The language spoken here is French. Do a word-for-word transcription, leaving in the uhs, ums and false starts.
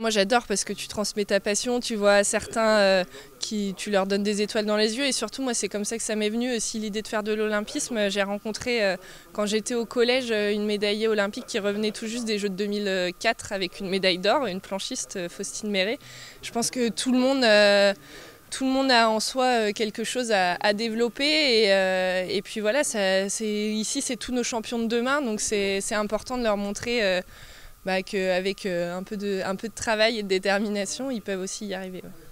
Moi j'adore parce que tu transmets ta passion, tu vois certains euh, qui tu leur donnes des étoiles dans les yeux et surtout moi c'est comme ça que ça m'est venu aussi l'idée de faire de l'olympisme. J'ai rencontré euh, quand j'étais au collège une médaillée olympique qui revenait tout juste des Jeux de deux mille quatre avec une médaille d'or, une planchiste Faustine Meret. Je pense que tout le monde... Euh, Tout le monde a en soi quelque chose à, à développer et, euh, et puis voilà, ça, c'est, ici c'est tous nos champions de demain, donc c'est important de leur montrer euh, bah, qu'avec euh, un, peu de, un peu de travail et de détermination, ils peuvent aussi y arriver. Ouais.